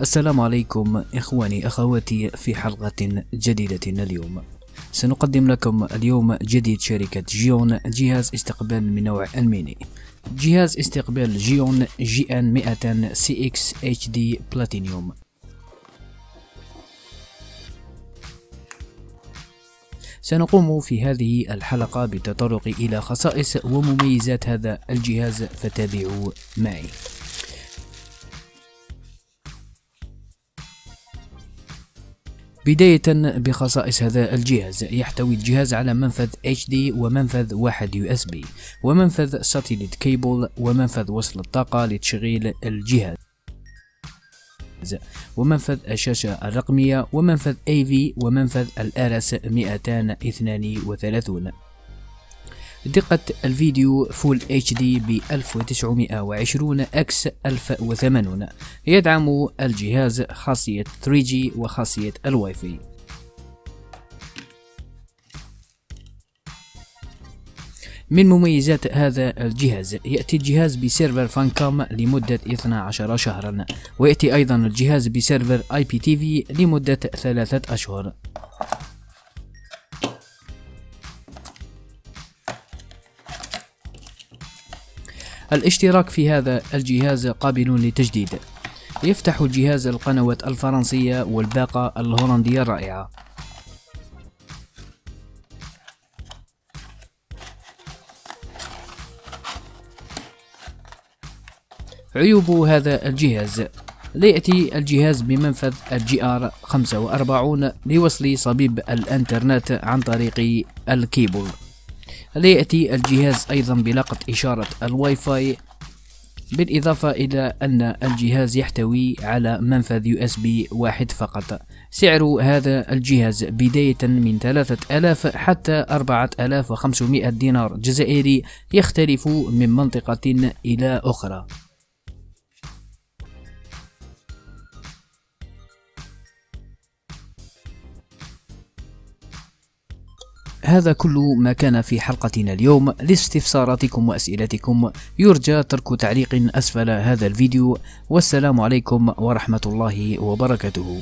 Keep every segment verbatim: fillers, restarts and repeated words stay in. السلام عليكم إخواني أخواتي. في حلقة جديدة اليوم سنقدم لكم اليوم جديد شركة جيون، جهاز استقبال من نوع الميني، جهاز استقبال جيون جي إن مئتين سي إكس إتش دي بلاتينيوم. سنقوم في هذه الحلقة بالتطرق إلى خصائص ومميزات هذا الجهاز، فتابعوا معي. بداية بخصائص هذا الجهاز، يحتوي الجهاز على منفذ إتش دي ومنفذ واحد يو إس بي ومنفذ ساتليت كيبل ومنفذ وصل الطاقة لتشغيل الجهاز ومنفذ الشاشة الرقمية ومنفذ إيه في ومنفذ الآرس مئتين واثنين وثلاثين. دقة الفيديو فول إتش دي ب ألف وتسعمئة وعشرين إكس ألف وثمانين. يدعم الجهاز خاصية ثري جي وخاصية الواي فاي. من مميزات هذا الجهاز، يأتي الجهاز بسيرفر فانكام لمدة اثني عشر شهرا، ويأتي أيضا الجهاز بسيرفر آي بي تي في لمدة ثلاثة أشهر. الاشتراك في هذا الجهاز قابل للتجديد. يفتح الجهاز القنوات الفرنسية والباقة الهولندية الرائعة. عيوب هذا الجهاز، لا يأتي الجهاز بمنفذ الجي ار خمسة وأربعين لوصل صبيب الانترنت عن طريق الكيبل. لا يأتي الجهاز أيضا بلقط إشارة الواي فاي، بالإضافة إلى أن الجهاز يحتوي على منفذ يو إس بي واحد فقط. سعر هذا الجهاز بداية من ثلاثة آلاف حتى أربعة آلاف وخمسمئة دينار جزائري، يختلف من منطقة إلى أخرى. هذا كل ما كان في حلقتنا اليوم. لاستفساراتكم وأسئلتكم يرجى ترك تعليق أسفل هذا الفيديو، والسلام عليكم ورحمة الله وبركاته.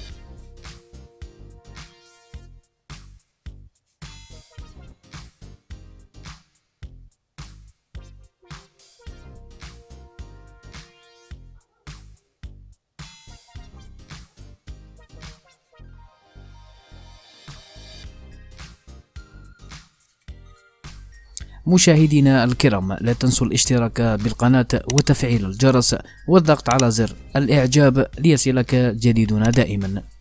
مشاهدينا الكرام، لا تنسوا الاشتراك بالقناة وتفعيل الجرس والضغط على زر الإعجاب ليصلك جديدنا دائما.